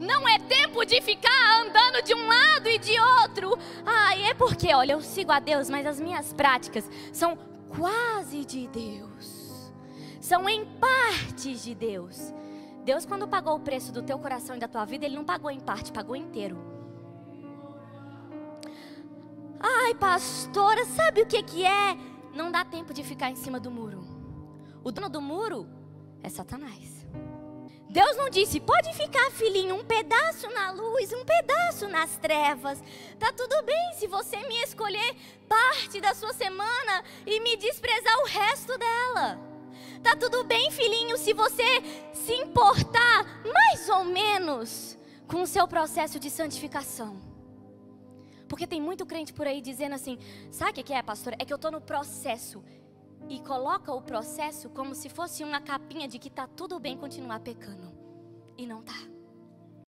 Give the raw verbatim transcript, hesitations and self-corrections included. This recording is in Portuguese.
Não é tempo de ficar andando de um lado e de outro. Ai, é porque, olha, eu sigo a Deus, mas as minhas práticas são quase de Deus. São em partes de Deus. Deus, quando pagou o preço do teu coração e da tua vida, Ele não pagou em parte, pagou inteiro. Ai, pastora, sabe o que que é? Não dá tempo de ficar em cima do muro. O dono do muro é Satanás. Deus não disse, pode ficar, filhinho, um pedaço na luz, um pedaço nas trevas. Tá tudo bem se você me escolher parte da sua semana e me desprezar o resto dela. Tá tudo bem, filhinho, se você se importar mais ou menos com o seu processo de santificação. Porque tem muito crente por aí dizendo assim, sabe o que é, pastora? É que eu tô no processo. E coloca o processo como se fosse uma capinha de que tá tudo bem continuar pecando. E não tá.